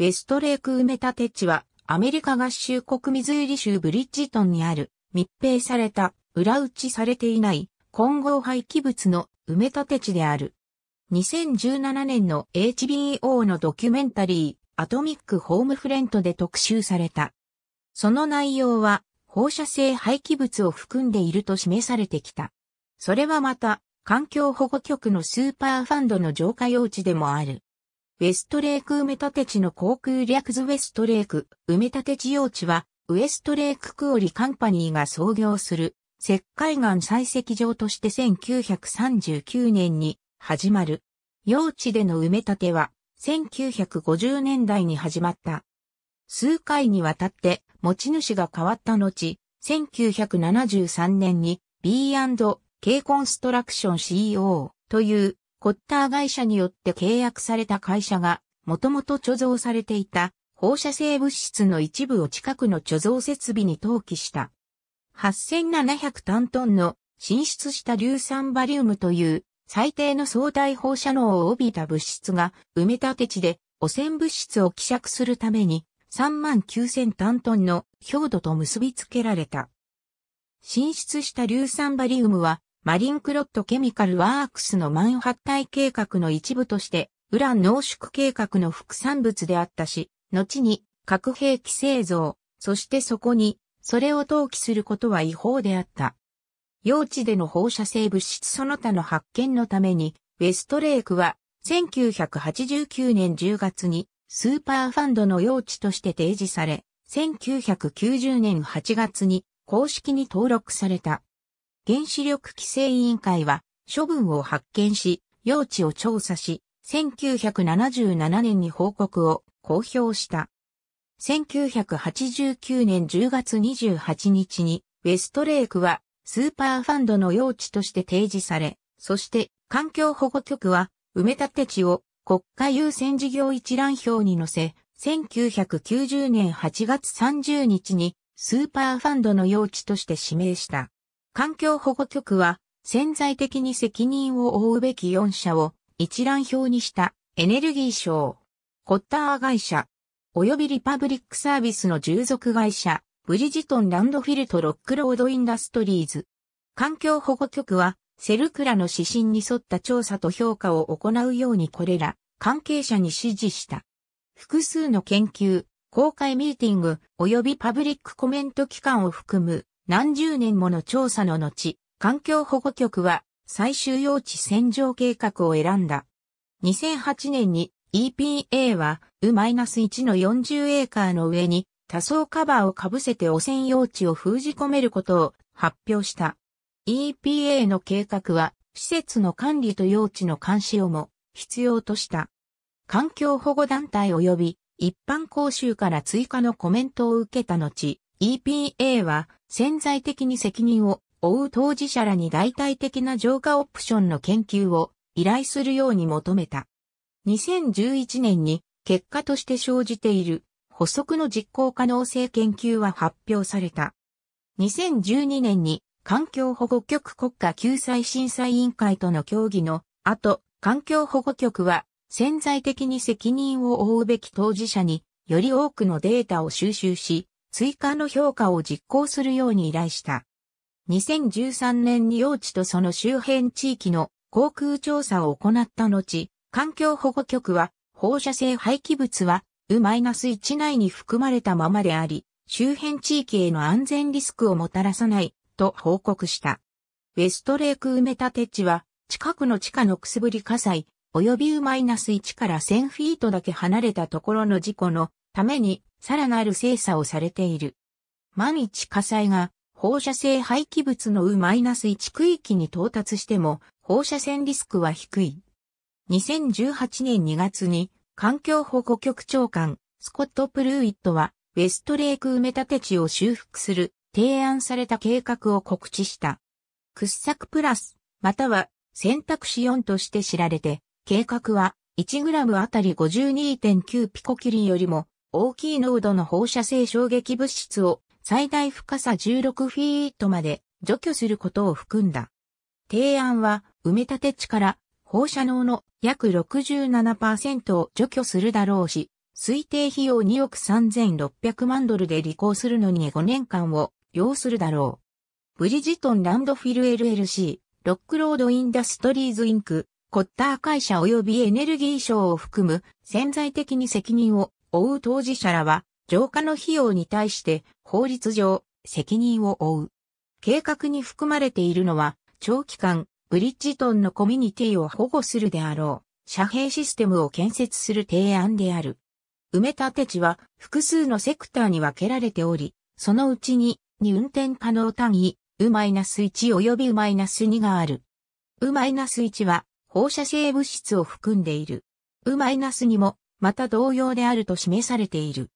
ウェストレーク埋め立て地はアメリカ合衆国ミズーリ州ブリッジトンにある密閉された裏打ちされていない混合廃棄物の埋め立て地である。2017年の HBO のドキュメンタリーAtomic Homefrontで特集された。その内容は放射性廃棄物を含んでいると示されてきた。それはまた環境保護局のスーパーファンドの浄化用地でもある。ウェストレーク埋め立て地の航空略図ウェストレーク埋め立て地用地はウェストレーククオリカンパニーが創業する石灰岩採石場として1939年に始まる。用地での埋め立ては1950年代に始まった。数回にわたって持ち主が変わった後、1973年に B&K コンストラクション CEO というコッター会社によって契約された会社が、もともと貯蔵されていた放射性物質の一部を近くの貯蔵設備に投棄した。8700単トンの浸出した硫酸バリウムという最低の相対放射能を帯びた物質が埋め立て地で汚染物質を希釈するために 39,000 単トンの強度と結びつけられた。浸出した硫酸バリウムはマリンクロットケミカルワークスのマンハッタイ計画の一部として、ウラン濃縮計画の副産物であったし、後に核兵器製造、そしてそこに、それを投棄することは違法であった。用地での放射性物質その他の発見のために、ウェストレークは、1989年10月に、スーパーファンドの用地として提示され、1990年8月に、公式に登録された。原子力規制委員会は処分を発見し、用地を調査し、1977年に報告を公表した。1989年10月28日に、ウェストレークはスーパーファンドの用地として提示され、そして環境保護局は埋め立て地を国家優先事業一覧表に載せ、1990年8月30日にスーパーファンドの用地として指名した。環境保護局は潜在的に責任を負うべき4社を一覧表にしたエネルギー省、コッター会社、及びリパブリックサービスの従属会社、ブリヂトンランドフィルとロックロードインダストリーズ。環境保護局はCERCLAの指針に沿った調査と評価を行うようにこれら関係者に指示した。複数の研究、公開ミーティング及びパブリックコメント期間を含む何十年もの調査の後、環境保護局は最終用地洗浄計画を選んだ。2008年に EPA はU-1 の40エーカーの上に多層カバーをかぶせて汚染用地を封じ込めることを発表した。EPA の計画は施設の管理と用地の監視をも必要とした。環境保護団体及び一般公衆から追加のコメントを受けた後、EPA は潜在的に責任を負う当事者らに代替的な浄化オプションの研究を依頼するように求めた。2011年に結果として生じている補足の実行可能性研究は発表された。2012年に環境保護局国家救済審査委員会との協議の後、環境保護局は潜在的に責任を負うべき当事者により多くのデータを収集し、追加の評価を実行するように依頼した。2013年に用地とその周辺地域の航空調査を行った後、環境保護局は放射性廃棄物はU-1 内に含まれたままであり、周辺地域への安全リスクをもたらさないと報告した。ウェストレーク埋め立て地は近くの地下のくすぶり火災及びU-1 から1000フィートだけ離れたところの事故のためにさらなる精査をされている。万一火災が放射性廃棄物のU-1 区域に到達しても放射線リスクは低い。2018年2月に環境保護局長官スコット・プルーイットはウェストレーク埋め立て地を修復する提案された計画を告知した。掘削プラスまたは選択肢4として知られて計画は1グラムあたり 52.9 ピコキュリよりも大きい濃度の放射性衝撃物質を最大深さ16フィートまで除去することを含んだ。提案は埋め立て地から放射能の約 67% を除去するだろうし、推定費用2億3600万ドルで履行するのに5年間を要するだろう。ブリヂトンランドフィル LLC、ロックロードインダストリーズインク、コッター会社及びエネルギー省を含む潜在的に責任を負う当事者らは浄化の費用に対して法律上責任を負う。計画に含まれているのは長期間ブリヂトンのコミュニティを保護するであろう遮蔽システムを建設する提案である。埋め立て地は複数のセクターに分けられており、そのうちに、運転可能単位、U-1 及びU-2 がある。U-1 は放射性物質を含んでいる。U-2 もまた同様であると示されている。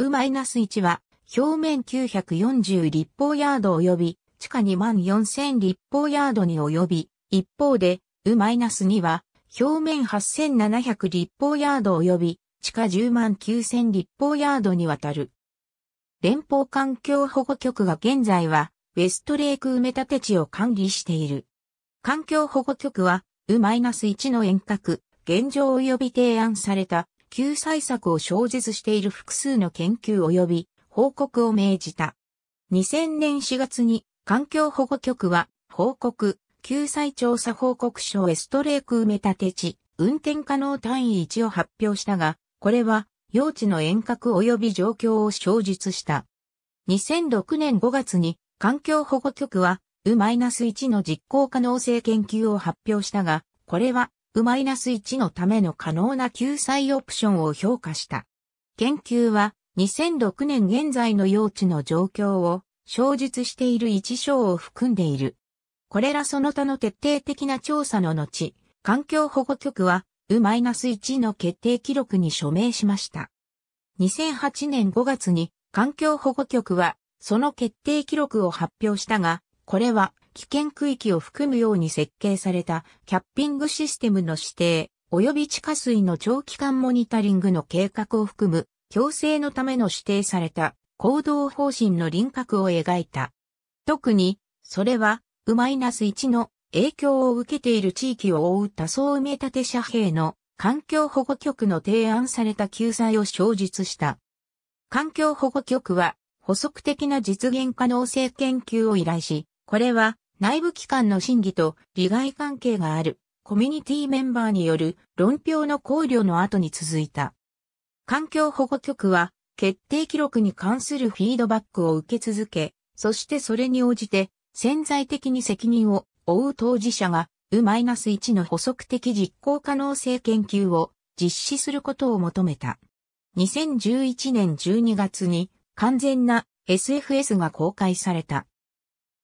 U-1 は表面940立方ヤード及び地下24000立方ヤードに及び、一方でU-2 は表面8700立方ヤード及び、地下109000立方ヤードにわたる。連邦環境保護局が現在は、ウェストレイク埋め立て地を管理している。環境保護局は、U-1 の遠隔、現状及び提案された、救済策を小説している複数の研究及び報告を命じた。2000年4月に、環境保護局は、報告、救済調査報告書ウェストレイク埋め立て地、運転可能単位1を発表したが、これは、用地の遠隔及び状況を詳述した。2006年5月に、環境保護局は、U-1 の実行可能性研究を発表したが、これは、U-1 のための可能な救済オプションを評価した。研究は、2006年現在の用地の状況を、詳述している1章を含んでいる。これらその他の徹底的な調査の後、環境保護局は、U-1 の決定記録に署名しました。2008年5月に環境保護局はその決定記録を発表したが、これは危険区域を含むように設計されたキャッピングシステムの指定及び地下水の長期間モニタリングの計画を含む強制のための指定された行動方針の輪郭を描いた。特にそれはU-1 の影響を受けている地域を覆う多層埋め立て遮蔽の環境保護局の提案された救済を詳述した。環境保護局は補足的な実現可能性研究を依頼し、これは内部機関の審議と利害関係があるコミュニティメンバーによる論評の考慮の後に続いた。環境保護局は決定記録に関するフィードバックを受け続け、そしてそれに応じて潜在的に責任を負う当事者がU-1 の補足的実行可能性研究を実施することを求めた。2011年12月に完全な SFS が公開された。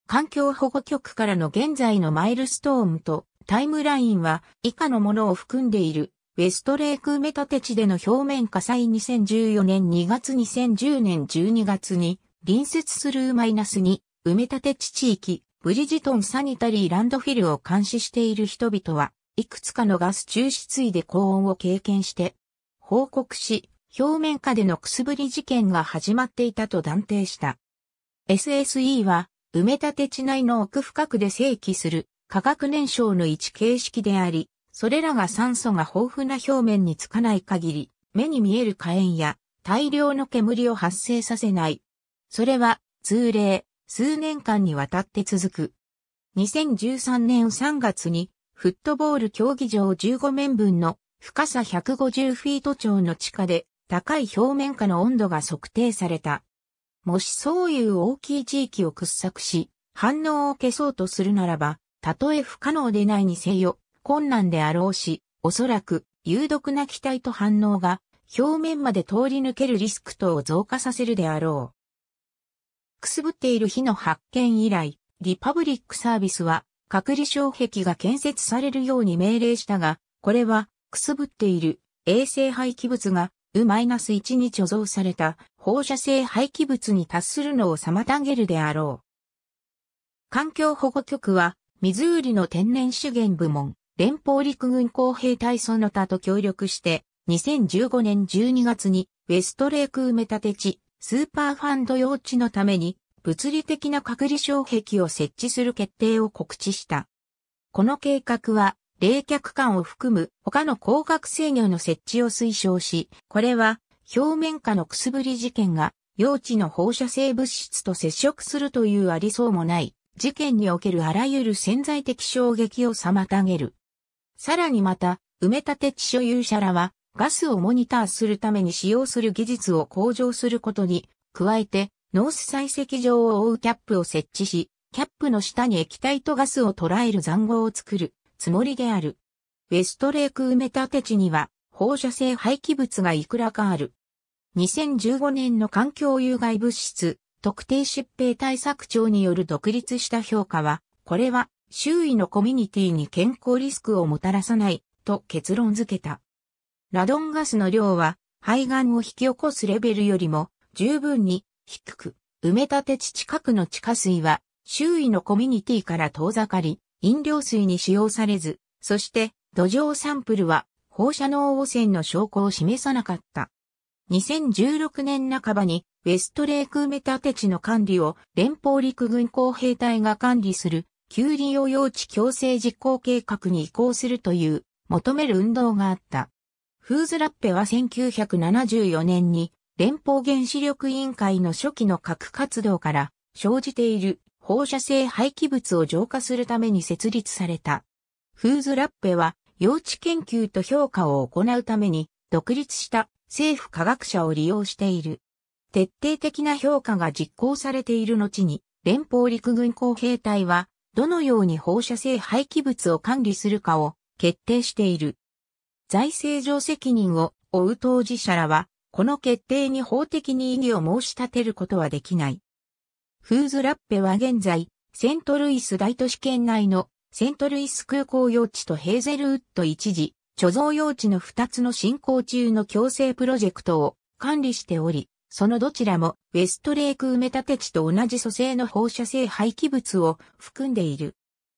環境保護局からの現在のマイルストーンとタイムラインは以下のものを含んでいる。ウェストレイク埋め立て地での表面火災2014年2月2010年12月に隣接するU-2 埋め立て地地域。ブリヂトンサニタリーランドフィルを監視している人々は、いくつかのガス抽出位で高温を経験して、報告し、表面下でのくすぶり事件が始まっていたと断定した。SSE は、埋め立て地内の奥深くで生起する化学燃焼の一形式であり、それらが酸素が豊富な表面につかない限り、目に見える火炎や大量の煙を発生させない。それは、通例。数年間にわたって続く。2013年3月にフットボール競技場15面分の深さ150フィート超の地下で高い表面下の温度が測定された。もしそういう大きい地域を掘削し反応を消そうとするならば、たとえ不可能でないにせよ困難であろうし、おそらく有毒な気体と反応が表面まで通り抜けるリスク等を増加させるであろう。くすぶっている火の発見以来、リパブリックサービスは隔離障壁が建設されるように命令したが、これはくすぶっている衛星廃棄物がU-1 に貯蔵された放射性廃棄物に達するのを妨げるであろう。環境保護局は、ミズーリの天然資源部門、連邦陸軍工兵隊その他と協力して、2015年12月にウェストレイク埋め立て地、スーパーファンド用地のために物理的な隔離障壁を設置する決定を告知した。この計画は冷却管を含む他の光学制御の設置を推奨し、これは表面下のくすぶり事件が、陽地の放射性物質と接触するというありそうもない事件におけるあらゆる潜在的衝撃を妨げる。さらにまた、埋め立て地所有者らは、ガスをモニターするために使用する技術を向上することに、加えて、ノース採石場を覆うキャップを設置し、キャップの下に液体とガスを捉える塹壕を作るつもりである。ウェストレイク埋め立て地には放射性廃棄物がいくらかある。2015年の環境有害物質特定疾病対策庁による独立した評価は、これは周囲のコミュニティに健康リスクをもたらさないと結論付けた。ラドンガスの量は肺がんを引き起こすレベルよりも十分に低く、埋め立て地近くの地下水は周囲のコミュニティから遠ざかり、飲料水に使用されず、そして土壌サンプルは放射能汚染の証拠を示さなかった。2016年半ばにウェストレイク埋め立て地の管理を連邦陸軍工兵隊が管理する休利用用地強制実行計画に移行するという求める運動があった。フーズラッペは1974年に連邦原子力委員会の初期の核活動から生じている放射性廃棄物を浄化するために設立された。フーズラッペは、用地研究と評価を行うために、独立した政府科学者を利用している。徹底的な評価が実行されている後に、連邦陸軍工兵隊は、どのように放射性廃棄物を管理するかを決定している。財政上責任を負う当事者らは、この決定に法的に異議を申し立てることはできない。フーズラッペは現在、セントルイス大都市圏内のセントルイス空港用地とヘーゼルウッド一時貯蔵用地の2つの進行中の共生プロジェクトを管理しており、そのどちらもウェストレイク埋め立て地と同じ組成の放射性廃棄物を含んでいる。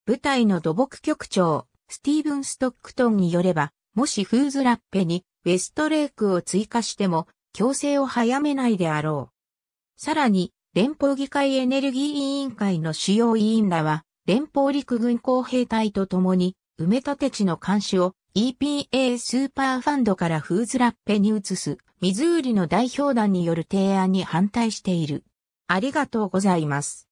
部隊の土木局長、スティーブン・ストックトンによれば、もしフーズラッペにウェストレイクを追加しても、共生を早めないであろう。さらに、連邦議会エネルギー委員会の主要委員らは、連邦陸軍工兵隊と共に、埋め立て地の監視を EPA スーパーファンドからフーズラッペに移す、ミズーリの代表団による提案に反対している。ありがとうございます。